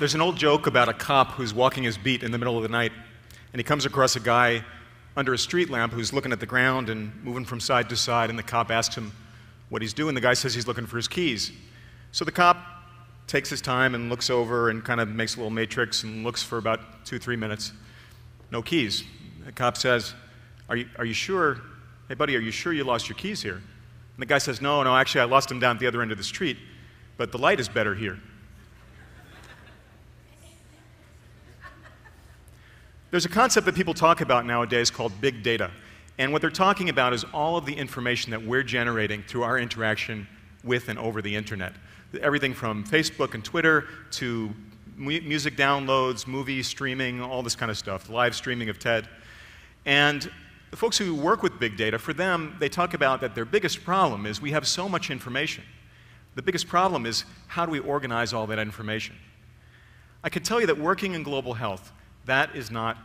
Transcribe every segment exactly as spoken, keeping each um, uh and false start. There's an old joke about a cop who's walking his beat in the middle of the night, and he comes across a guy under a street lamp who's looking at the ground and moving from side to side, and the cop asks him what he's doing. The guy says he's looking for his keys. So the cop takes his time and looks over and kind of makes a little matrix and looks for about two, three minutes. No keys. The cop says, are you, are you sure? Hey, buddy, are you sure you lost your keys here? And the guy says, no, no, actually I lost them down at the other end of the street, but the light is better here. There's a concept that people talk about nowadays called big data. And what they're talking about is all of the information that we're generating through our interaction with and over the internet. Everything from Facebook and Twitter to mu music downloads, movie streaming, all this kind of stuff, live streaming of TED. And the folks who work with big data, for them, they talk about that their biggest problem is we have so much information. The biggest problem is how do we organize all that information? I can tell you that working in global health, that is not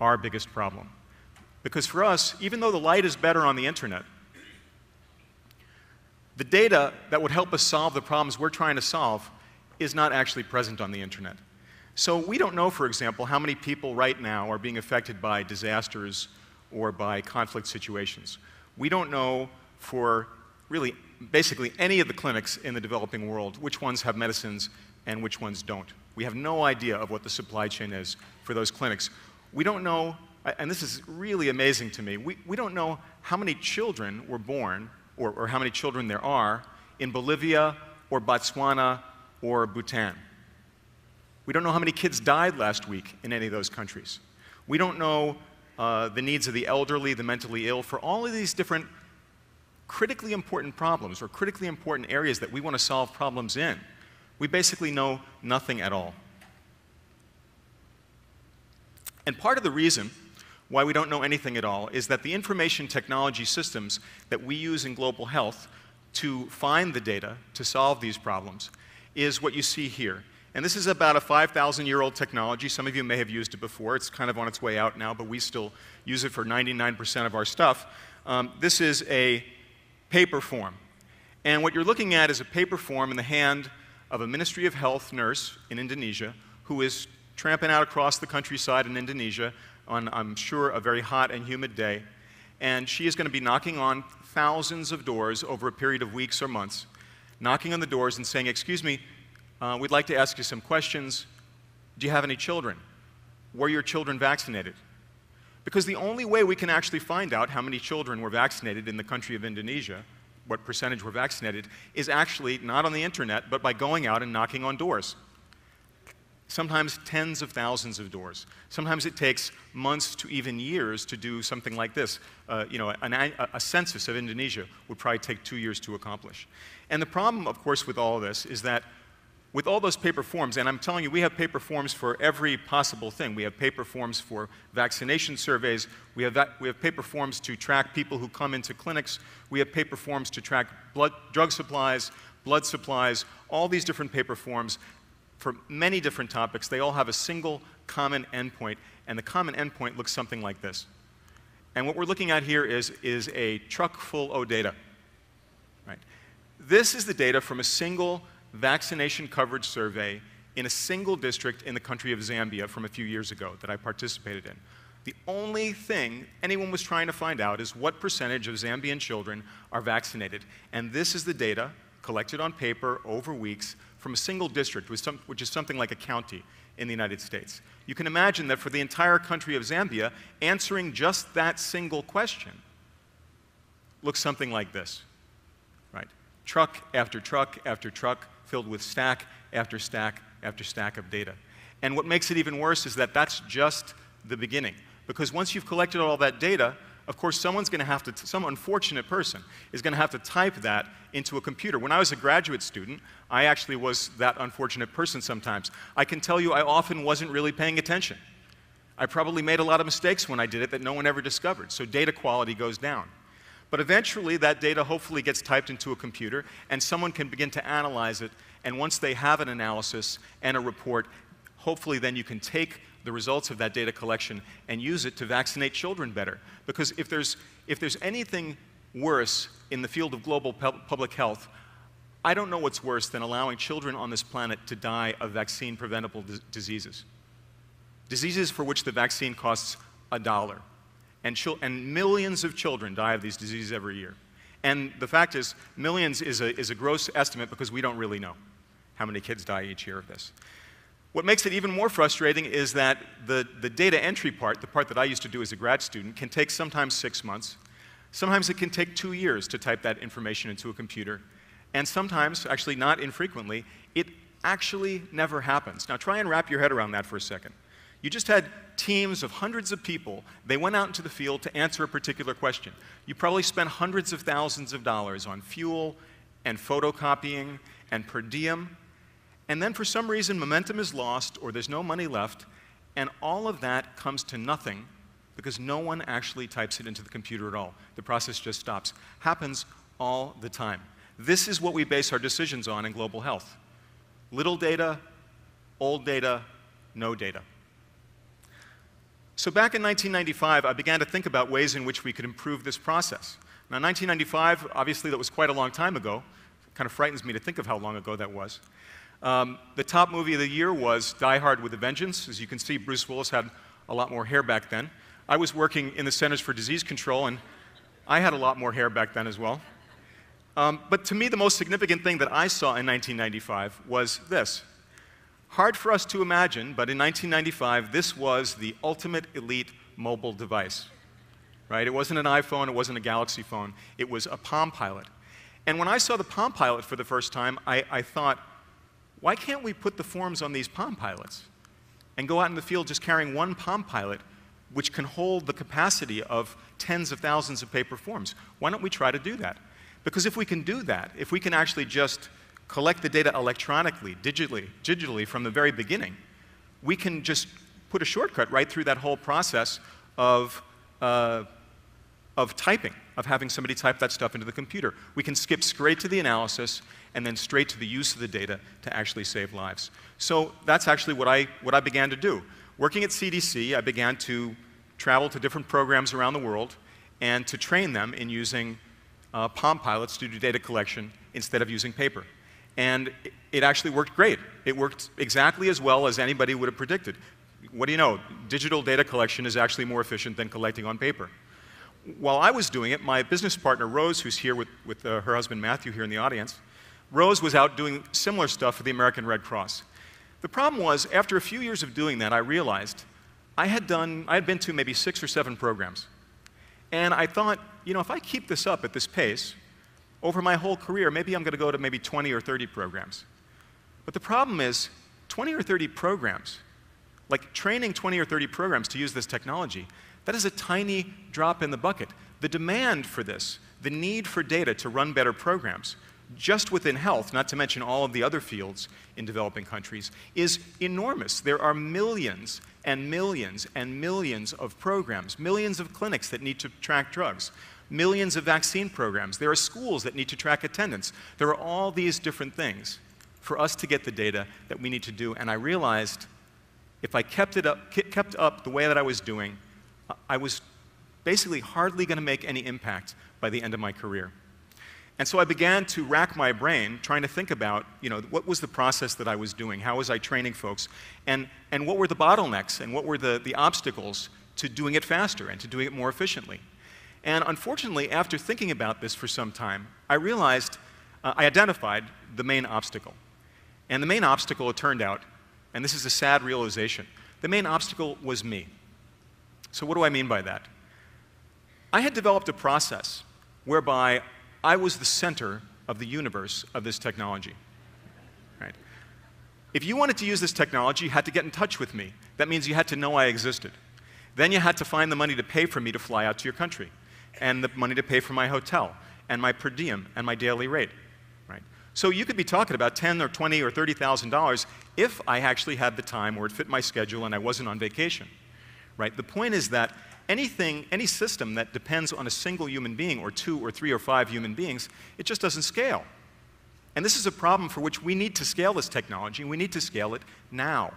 our biggest problem. Because for us, even though the light is better on the internet, the data that would help us solve the problems we're trying to solve is not actually present on the internet. So we don't know, for example, how many people right now are being affected by disasters or by conflict situations. We don't know for really basically any of the clinics in the developing world which ones have medicines and which ones don't. We have no idea of what the supply chain is for those clinics. We don't know, and this is really amazing to me, we, we don't know how many children were born or, or how many children there are in Bolivia or Botswana or Bhutan. We don't know how many kids died last week in any of those countries. We don't know uh, the needs of the elderly, the mentally ill, for all of these different critically important problems or critically important areas that we want to solve problems in. We basically know nothing at all. And part of the reason why we don't know anything at all is that the information technology systems that we use in global health to find the data to solve these problems is what you see here. And this is about a five thousand year old technology. Some of you may have used it before. It's kind of on its way out now, but we still use it for ninety-nine percent of our stuff. Um, this is a paper form. And what you're looking at is a paper form in the hand of a Ministry of Health nurse in Indonesia who is tramping out across the countryside in Indonesia on, I'm sure, a very hot and humid day. And she is going to be knocking on thousands of doors over a period of weeks or months, knocking on the doors and saying, excuse me, uh, we'd like to ask you some questions. Do you have any children? Were your children vaccinated? Because the only way we can actually find out how many children were vaccinated in the country of Indonesia, what percentage were vaccinated, is actually not on the internet, but by going out and knocking on doors. Sometimes tens of thousands of doors. Sometimes it takes months to even years to do something like this. Uh, you know, an, a, a census of Indonesia would probably take two years to accomplish. And the problem, of course, with all of this is that with all those paper forms, and I'm telling you, we have paper forms for every possible thing. We have paper forms for vaccination surveys. We have, that, we have paper forms to track people who come into clinics. We have paper forms to track blood, drug supplies, blood supplies, all these different paper forms for many different topics. They all have a single common endpoint, and the common endpoint looks something like this. And what we're looking at here is, is a truck full of data. Right? This is the data from a single vaccination coverage survey in a single district in the country of Zambia from a few years ago that I participated in. The only thing anyone was trying to find out is what percentage of Zambian children are vaccinated. And this is the data collected on paper over weeks from a single district, which is something like a county in the United States. You can imagine that for the entire country of Zambia, answering just that single question looks something like this, right? Truck after truck after truck, filled with stack after stack after stack of data. And what makes it even worse is that that's just the beginning. Because once you've collected all that data, of course, someone's going to have to, some unfortunate person is going to have to type that into a computer. When I was a graduate student, I actually was that unfortunate person sometimes. I can tell you I often wasn't really paying attention. I probably made a lot of mistakes when I did it that no one ever discovered, so data quality goes down. But eventually, that data hopefully gets typed into a computer, and someone can begin to analyze it. And once they have an analysis and a report, hopefully then you can take the results of that data collection and use it to vaccinate children better. Because if there's, if there's anything worse in the field of global public health, I don't know what's worse than allowing children on this planet to die of vaccine-preventable d diseases. Diseases for which the vaccine costs a dollar. And, and millions of children die of these diseases every year. And the fact is, millions is a, is a gross estimate because we don't really know how many kids die each year of this. What makes it even more frustrating is that the, the data entry part, the part that I used to do as a grad student, can take sometimes six months. Sometimes it can take two years to type that information into a computer. And sometimes, actually not infrequently, it actually never happens. Now try and wrap your head around that for a second. You just had teams of hundreds of people. They went out into the field to answer a particular question. You probably spent hundreds of thousands of dollars on fuel and photocopying and per diem. And then for some reason, momentum is lost or there's no money left. And all of that comes to nothing because no one actually types it into the computer at all. The process just stops. Happens all the time. This is what we base our decisions on in global health. Little data, old data, no data. So back in nineteen ninety-five, I began to think about ways in which we could improve this process. Now, nineteen ninety-five, obviously, that was quite a long time ago. It kind of frightens me to think of how long ago that was. Um, the top movie of the year was Die Hard with a Vengeance. As you can see, Bruce Willis had a lot more hair back then. I was working in the Centers for Disease Control, and I had a lot more hair back then as well. Um, but to me, the most significant thing that I saw in nineteen ninety-five was this. Hard for us to imagine, but in nineteen ninety-five, this was the ultimate elite mobile device. Right? It wasn't an iPhone, it wasn't a Galaxy phone, it was a Palm Pilot. And when I saw the Palm Pilot for the first time, I, I thought, why can't we put the forms on these Palm Pilots and go out in the field just carrying one Palm Pilot, which can hold the capacity of tens of thousands of paper forms? Why don't we try to do that? Because if we can do that, if we can actually just collect the data electronically, digitally, digitally from the very beginning, we can just put a shortcut right through that whole process of, uh, of typing, of having somebody type that stuff into the computer. We can skip straight to the analysis and then straight to the use of the data to actually save lives. So that's actually what I, what I began to do. Working at C D C, I began to travel to different programs around the world and to train them in using uh, Palm Pilots to do data collection instead of using paper. And it actually worked great. It worked exactly as well as anybody would have predicted. What do you know? Digital data collection is actually more efficient than collecting on paper. While I was doing it, my business partner, Rose, who's here with, with uh, her husband, Matthew, here in the audience, Rose was out doing similar stuff for the American Red Cross. The problem was, after a few years of doing that, I realized I had done, I had been to maybe six or seven programs. And I thought, you know, if I keep this up at this pace, over my whole career, maybe I'm going to go to maybe twenty or thirty programs. But the problem is, twenty or thirty programs, like training twenty or thirty programs to use this technology, that is a tiny drop in the bucket. The demand for this, the need for data to run better programs, just within health, not to mention all of the other fields in developing countries, is enormous. There are millions and millions and millions of programs, millions of clinics that need to track drugs. Millions of vaccine programs. There are schools that need to track attendance. There are all these different things for us to get the data that we need to do. And I realized if I kept it up, kept up the way that I was doing, I was basically hardly going to make any impact by the end of my career. And so I began to rack my brain trying to think about, you know, what was the process that I was doing? How was I training folks? And, and what were the bottlenecks and what were the, the obstacles to doing it faster and to doing it more efficiently? And unfortunately, after thinking about this for some time, I realized, uh, I identified the main obstacle. And the main obstacle, it turned out, and this is a sad realization, the main obstacle was me. So what do I mean by that? I had developed a process whereby I was the center of the universe of this technology. Right? If you wanted to use this technology, you had to get in touch with me. That means you had to know I existed. Then you had to find the money to pay for me to fly out to your country, and the money to pay for my hotel, and my per diem, and my daily rate. Right? So you could be talking about ten or twenty or thirty thousand dollars if I actually had the time or it fit my schedule and I wasn't on vacation. Right? The point is that anything, any system that depends on a single human being or two or three or five human beings, it just doesn't scale. And this is a problem for which we need to scale this technology, and we need to scale it now.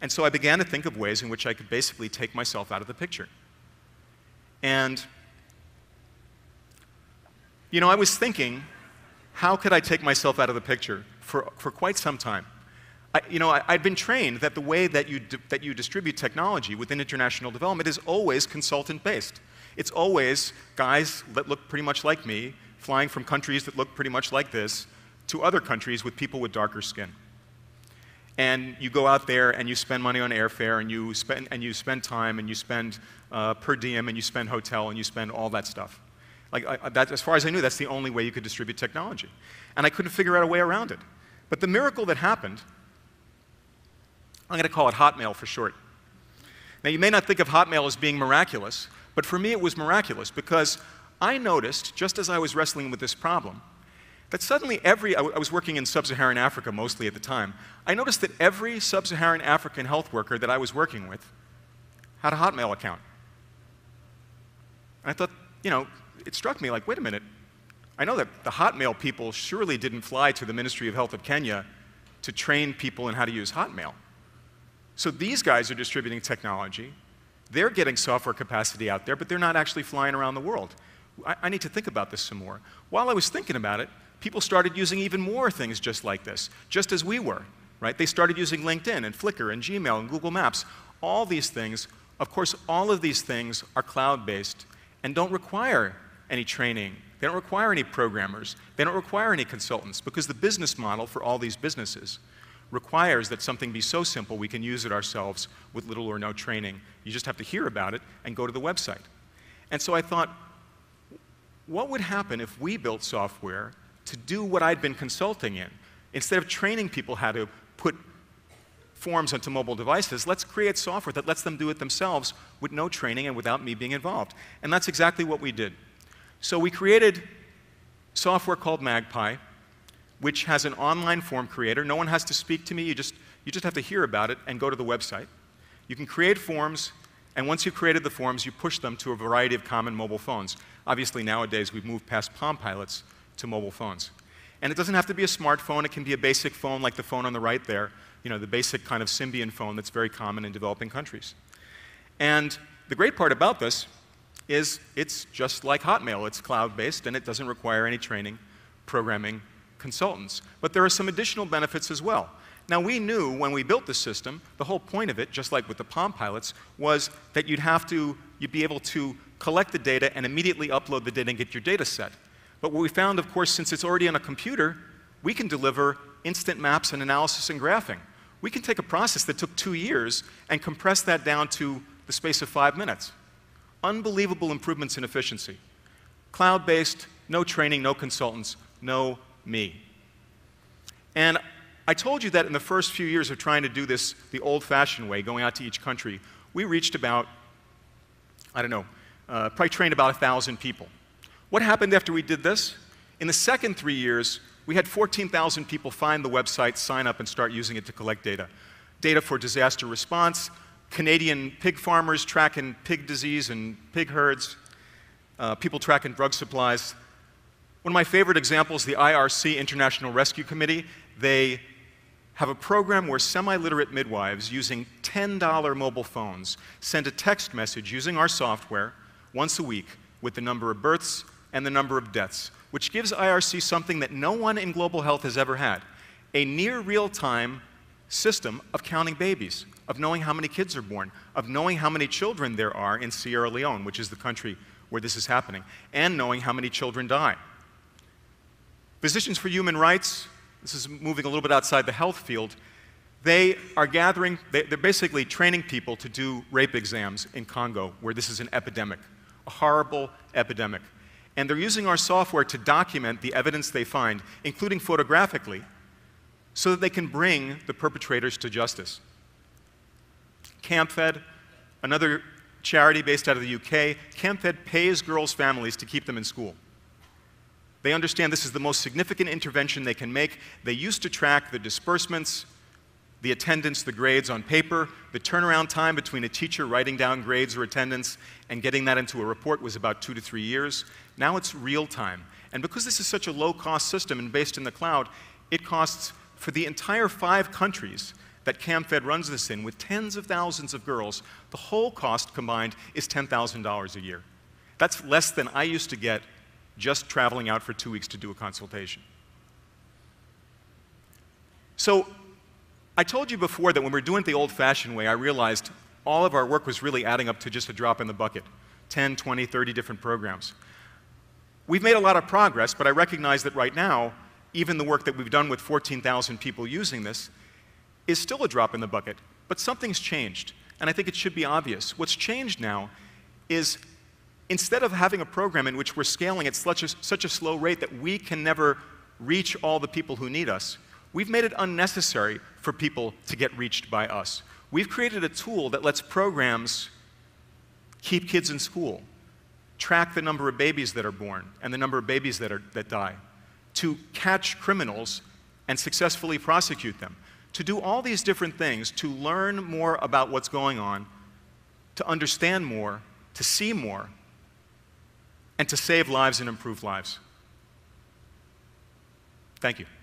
And so I began to think of ways in which I could basically take myself out of the picture. And you know, I was thinking, how could I take myself out of the picture for, for quite some time? I, you know, I, I'd been trained that the way that you, that you distribute technology within international development is always consultant-based. It's always guys that look pretty much like me, flying from countries that look pretty much like this to other countries with people with darker skin. And you go out there and you spend money on airfare and you spend, and you spend time and you spend uh, per diem and you spend hotel and you spend all that stuff. Like, I, that, as far as I knew, that's the only way you could distribute technology. And I couldn't figure out a way around it. But the miracle that happened, I'm going to call it Hotmail for short. Now, you may not think of Hotmail as being miraculous, but for me it was miraculous because I noticed, just as I was wrestling with this problem, that suddenly every, I, I was working in sub-Saharan Africa mostly at the time, I noticed that every sub-Saharan African health worker that I was working with had a Hotmail account. And I thought, you know, it struck me like, wait a minute, I know that the Hotmail people surely didn't fly to the Ministry of Health of Kenya to train people in how to use Hotmail. So these guys are distributing technology, they're getting software capacity out there, but they're not actually flying around the world. I, I need to think about this some more. While I was thinking about it, people started using even more things just like this, just as we were, right? They started using LinkedIn and Flickr and Gmail and Google Maps, all these things. Of course, all of these things are cloud-based and don't require any training. They don't require any programmers. They don't require any consultants, because the business model for all these businesses requires that something be so simple we can use it ourselves with little or no training. You just have to hear about it and go to the website. And so I thought, what would happen if we built software to do what I'd been consulting in? Instead of training people how to put forms onto mobile devices, let's create software that lets them do it themselves with no training and without me being involved. And that's exactly what we did. So we created software called Magpie, which has an online form creator. No one has to speak to me. You just, you just have to hear about it and go to the website. You can create forms, and once you've created the forms, you push them to a variety of common mobile phones. Obviously, nowadays, we've moved past Palm Pilots to mobile phones. And it doesn't have to be a smartphone. It can be a basic phone like the phone on the right there, you know, the basic kind of Symbian phone that's very common in developing countries. And the great part about this is it's just like Hotmail. It's cloud-based, and it doesn't require any training, programming, consultants. But there are some additional benefits as well. Now, we knew when we built the system, the whole point of it, just like with the Palm Pilots, was that you'd have to, you'd be able to collect the data and immediately upload the data and get your data set. But what we found, of course, since it's already on a computer, we can deliver instant maps and analysis and graphing. We can take a process that took two years and compress that down to the space of five minutes. Unbelievable improvements in efficiency. Cloud-based, no training, no consultants, no me. And I told you that in the first few years of trying to do this the old-fashioned way, going out to each country, we reached about, I don't know, uh, probably trained about one thousand people. What happened after we did this? In the second three years, we had fourteen thousand people find the website, sign up, and start using it to collect data. Data for disaster response, Canadian pig farmers tracking pig disease and pig herds, uh, people tracking drug supplies. One of my favorite examples, the I R C, International Rescue Committee, they have a program where semi-literate midwives using ten dollar mobile phones send a text message using our software once a week with the number of births and the number of deaths, which gives I R C something that no one in global health has ever had, a near real-time system of counting babies, of knowing how many kids are born, of knowing how many children there are in Sierra Leone, which is the country where this is happening, and knowing how many children die. Physicians for Human Rights, this is moving a little bit outside the health field, they are gathering, they, they're basically training people to do rape exams in Congo, where this is an epidemic, a horrible epidemic. And they're using our software to document the evidence they find, including photographically, so that they can bring the perpetrators to justice. CampFed, another charity based out of the U K, CampFed pays girls' families to keep them in school. They understand this is the most significant intervention they can make. They used to track the disbursements, the attendance, the grades on paper. The turnaround time between a teacher writing down grades or attendance and getting that into a report was about two to three years. Now it's real time. And because this is such a low-cost system and based in the cloud, it costs for the entire five countries that CampFed runs this in with tens of thousands of girls, the whole cost combined is ten thousand dollars a year. That's less than I used to get just traveling out for two weeks to do a consultation. So I told you before that when we were doing it the old-fashioned way, I realized all of our work was really adding up to just a drop in the bucket, ten, twenty, thirty different programs. We've made a lot of progress, but I recognize that right now, even the work that we've done with fourteen thousand people using this is still a drop in the bucket, but something's changed, and I think it should be obvious. What's changed now is instead of having a program in which we're scaling at such a, such a slow rate that we can never reach all the people who need us, we've made it unnecessary for people to get reached by us. We've created a tool that lets programs keep kids in school, track the number of babies that are born and the number of babies that, are, that die, to catch criminals and successfully prosecute them, to do all these different things, to learn more about what's going on, to understand more, to see more, and to save lives and improve lives. Thank you.